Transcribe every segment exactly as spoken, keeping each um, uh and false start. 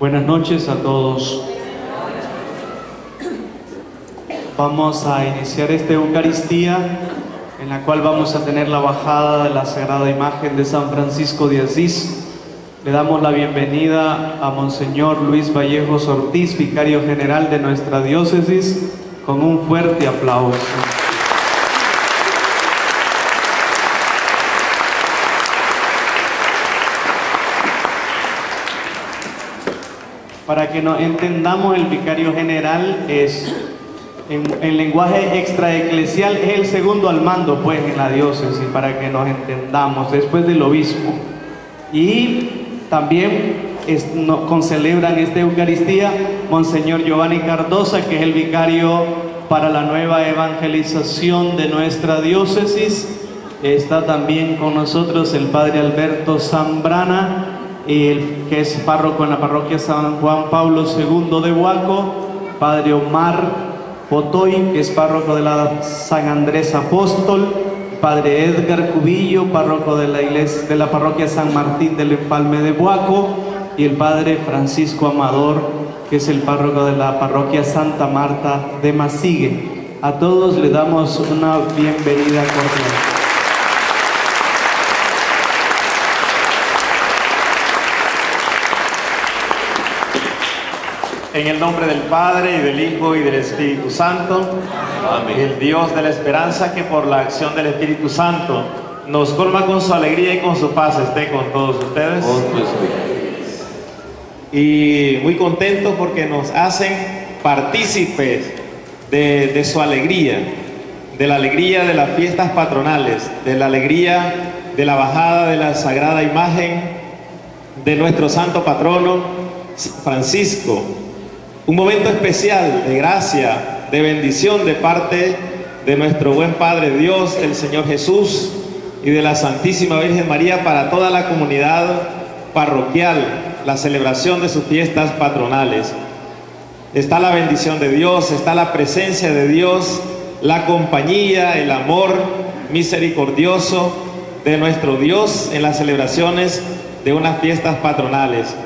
Buenas noches a todos. Vamos a iniciar esta Eucaristía en la cual vamos a tener la bajada de la Sagrada Imagen de San Francisco de Asís. Le damos la bienvenida a Monseñor Luis Vallejos Ortiz, Vicario General de nuestra diócesis, con un fuerte aplauso. Para que nos entendamos, el vicario general es, en, en lenguaje extraeclesial, es el segundo al mando, pues, en la diócesis, para que nos entendamos, después del obispo. Y también es, no, concelebran esta Eucaristía Monseñor Giovanni Cardosa, que es el vicario para la nueva evangelización de nuestra diócesis. Está también con nosotros el padre Alberto Zambrana, el que es párroco en la parroquia San Juan Pablo segundo de Huaco, padre Omar Potoy, que es párroco de la San Andrés Apóstol, padre Edgar Cubillo, párroco de la iglesia, de la parroquia San Martín del Empalme de Huaco, y el padre Francisco Amador, que es el párroco de la parroquia Santa Marta de Masigue. A todos les damos una bienvenida cordial. En el nombre del Padre, y del Hijo, y del Espíritu Santo. Amén. El Dios de la esperanza, que por la acción del Espíritu Santo nos colma con su alegría y con su paz, esté con todos ustedes. Y muy contentos porque nos hacen partícipes de, de su alegría, de la alegría de las fiestas patronales, de la alegría de la bajada de la Sagrada Imagen de nuestro santo patrono Francisco. Un momento especial de gracia, de bendición de parte de nuestro buen Padre Dios, el Señor Jesús, y de la Santísima Virgen María para toda la comunidad parroquial, la celebración de sus fiestas patronales. Está la bendición de Dios, está la presencia de Dios, la compañía, el amor misericordioso de nuestro Dios en las celebraciones de unas fiestas patronales.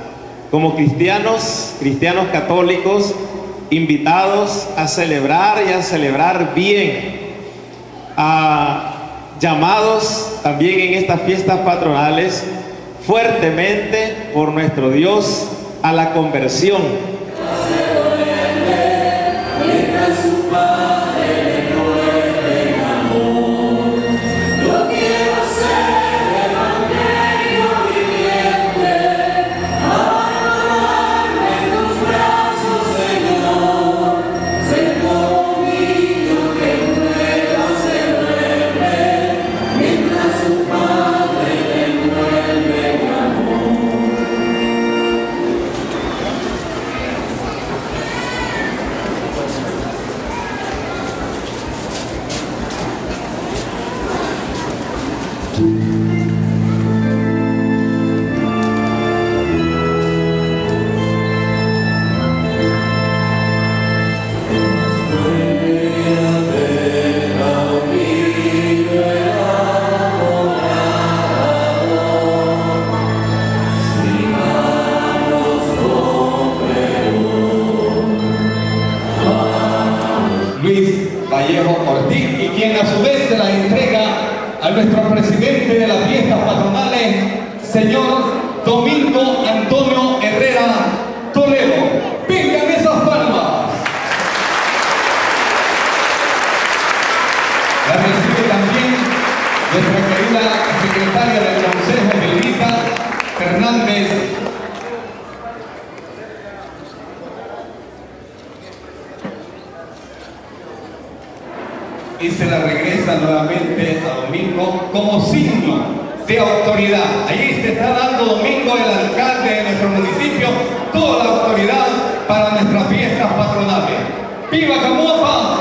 Como cristianos, cristianos católicos, invitados a celebrar y a celebrar bien, a, llamados también en estas fiestas patronales fuertemente por nuestro Dios a la conversión. Y se la regresa nuevamente a Domingo como signo de autoridad. Allí se está dando Domingo, el alcalde de nuestro municipio, toda la autoridad para nuestras fiestas patronales. ¡Viva Camoapa!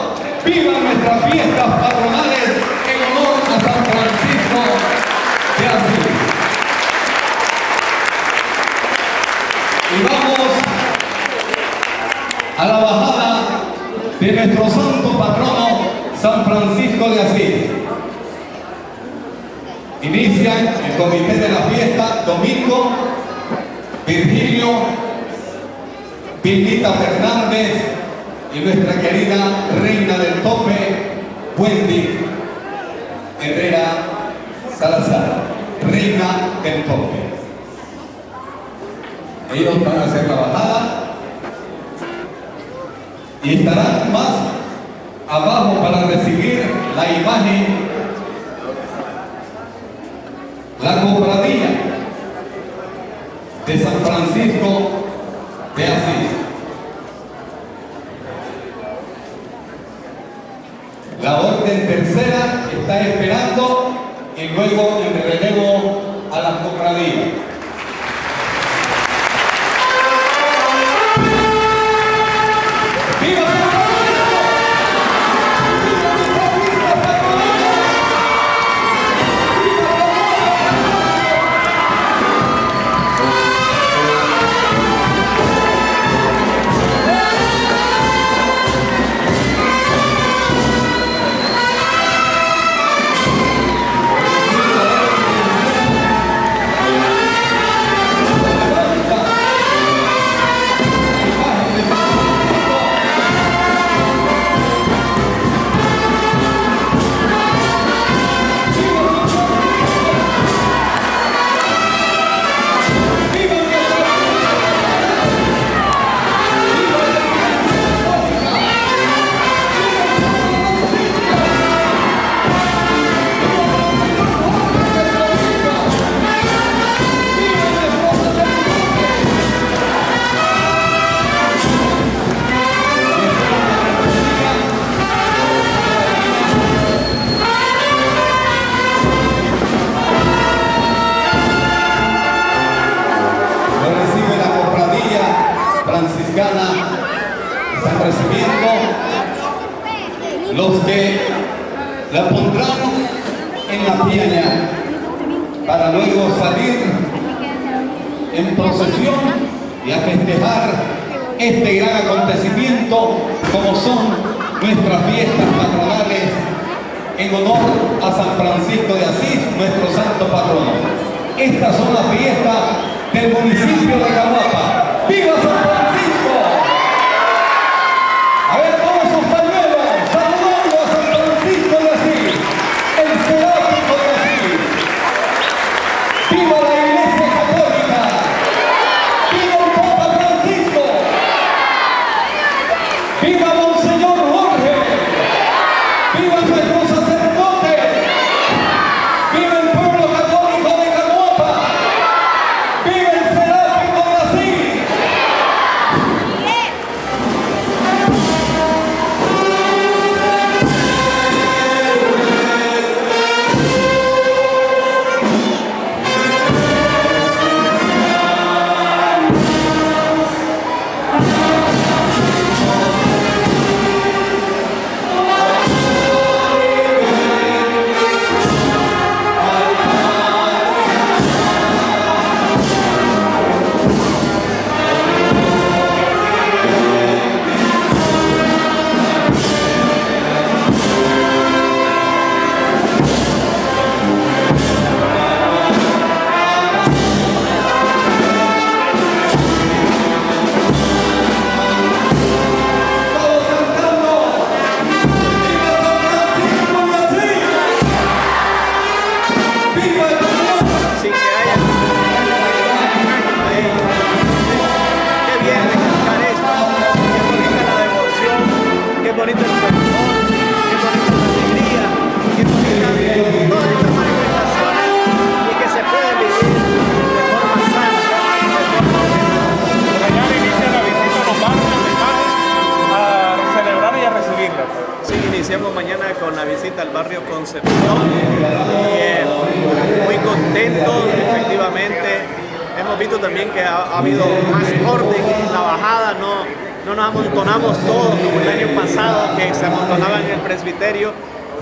¡Viva nuestras fiestas patronales en honor a San Francisco de Asís! Y vamos a la bajada de nuestro santo patrono San Francisco de Asís. Inicia el comité de la fiesta Domingo Virgilio Virgita Fernández y nuestra querida reina del tope, Wendy Herrera Salazar, reina del tope. Ellos van a hacer la bajada y estarán más abajo para recibir la imagen, la cofradía de San Francisco de Asís. La orden tercera está esperando y luego el relevo a la cofradía. Los que la pondrán en la piña para luego salir en procesión y a festejar este gran acontecimiento como son nuestras fiestas patronales en honor a San Francisco de Asís, nuestro santo patrono. Estas son las fiestas del municipio de Camoapa. ¡Viva San Francisco!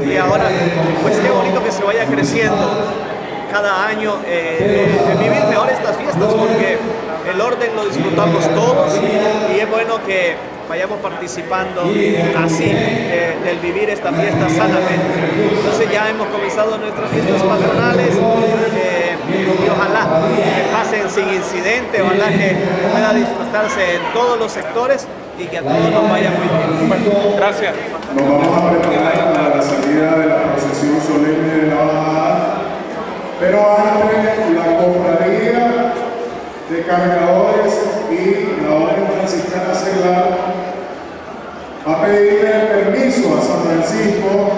Y ahora, pues qué bonito que se vaya creciendo cada año, eh, eh, vivir mejor estas fiestas, porque el orden lo disfrutamos todos y es bueno que vayamos participando así de, del vivir esta fiesta sanamente. Entonces ya hemos comenzado nuestras fiestas patronales eh, y ojalá que pasen sin incidente, ojalá que pueda disfrutarse en todos los sectores y que a todos nos vaya muy bien. Bueno, gracias. Nos vamos a preparar para la salida de la procesión solemne de la Bajada, pero antes la cofradía de cargadores y la Orden Franciscana Seglar va a pedirle el permiso a San Francisco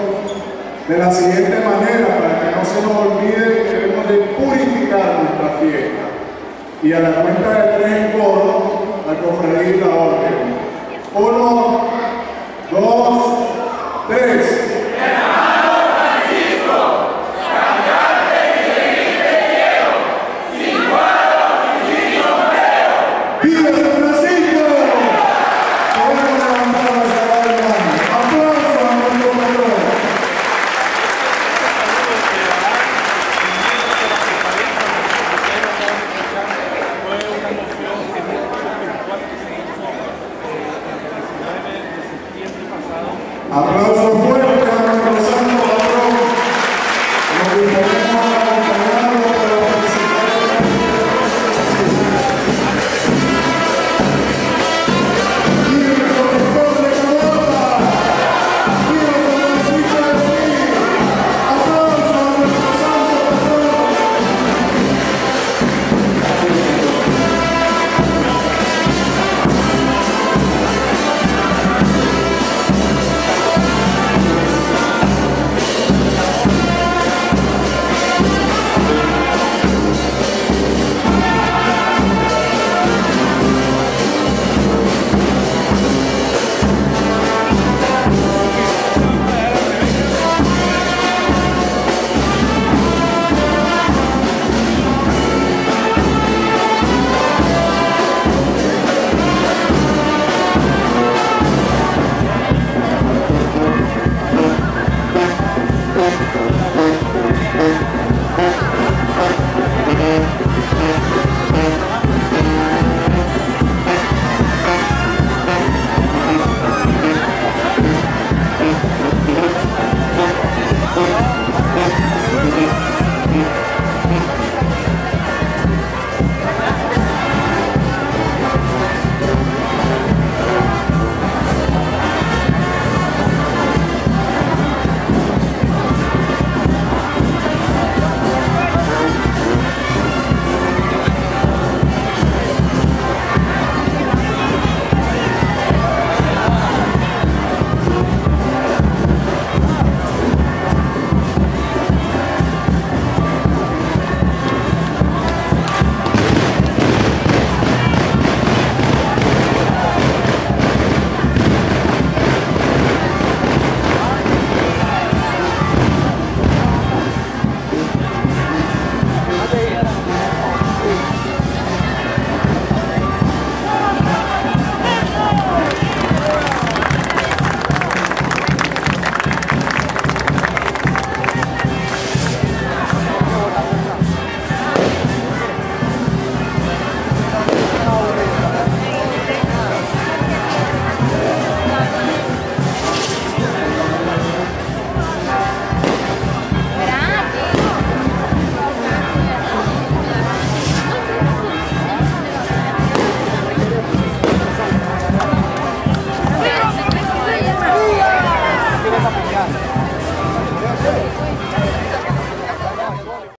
de la siguiente manera, para que no se nos olvide que debemos de purificar nuestra fiesta, y a la cuenta de tres codos la cofradía y la orden. Uno, dos,